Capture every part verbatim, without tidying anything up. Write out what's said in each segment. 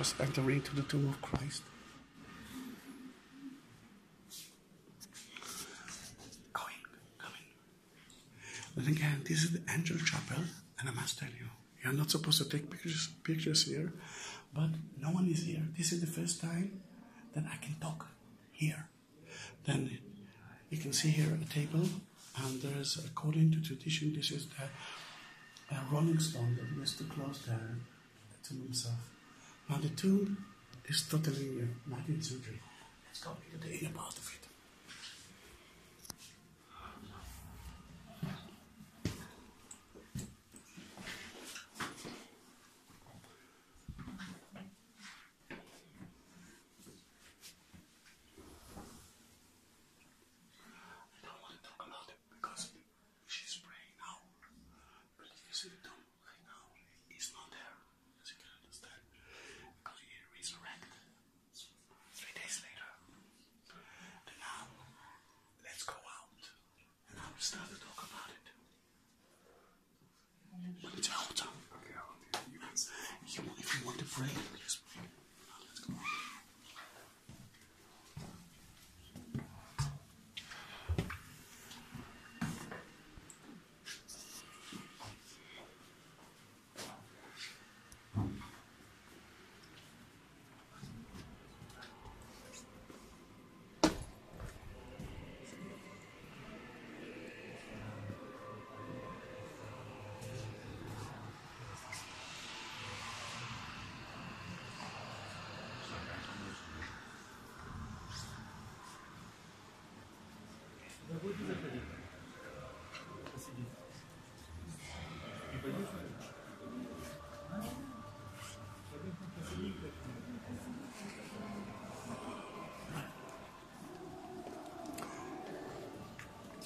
just enter into the tomb of Christ. Go in, come in. And again, this is the Angel Chapel, and I must tell you, you're not supposed to take pictures, pictures here, but no one is here. This is the first time that I can talk here. Then you can see here a table, and there's, according to tradition, this is the uh, rolling stone that used to close the, the tomb himself. Now the tomb is totally new, nineteenth century. Let's go into the inner part of it.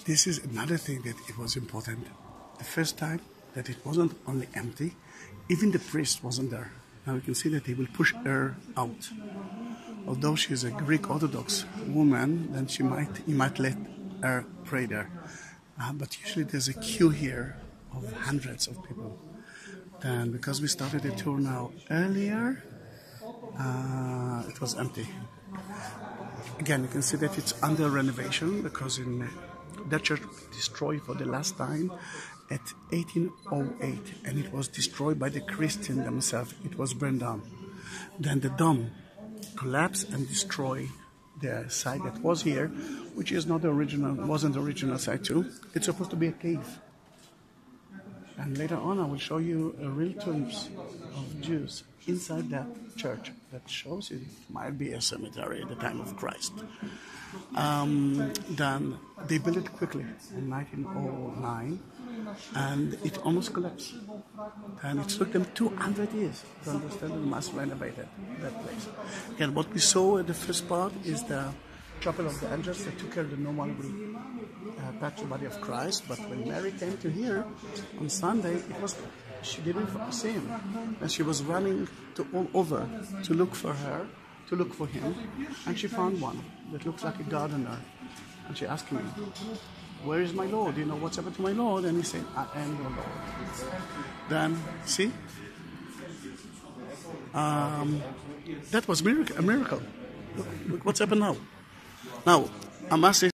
This is another thing that it was important. The first time that it wasn't only empty, even the priest wasn't there. Now you can see that they will push her out. Although she's a Greek Orthodox woman, then she might, he might let her pray there. Uh, but usually there's a queue here of hundreds of people. Then because we started the tour now earlier, uh, it was empty. Again, you can see that it's under renovation because in that church was destroyed for the last time at eighteen oh eight, and it was destroyed by the Christians themselves. It was burned down. Then the dome collapsed and destroyed the site that was here, which is not the original, wasn't the original site too. It's supposed to be a cave. And later on, I will show you a real tombs of Jews inside that church that shows it might be a cemetery at the time of Christ. Um, then they built it quickly in nineteen oh nine, and it almost collapsed. And it took them two hundred years to understand that they must renovate it, that place. Again, what we saw at the first part is the Chapel of the Angels that took care of the normal group. Uh, touch the body of Christ, but when Mary came to here on Sunday, it was she didn't see him, and she was running to all over to look for her, to look for him, and she found one that looked like a gardener, and she asked him, "Where is my Lord? Do you know what's happened to my Lord?" And he said, "I am your Lord." Then see, um, that was miracle, a miracle. Look, look what's happened now. Now I must say.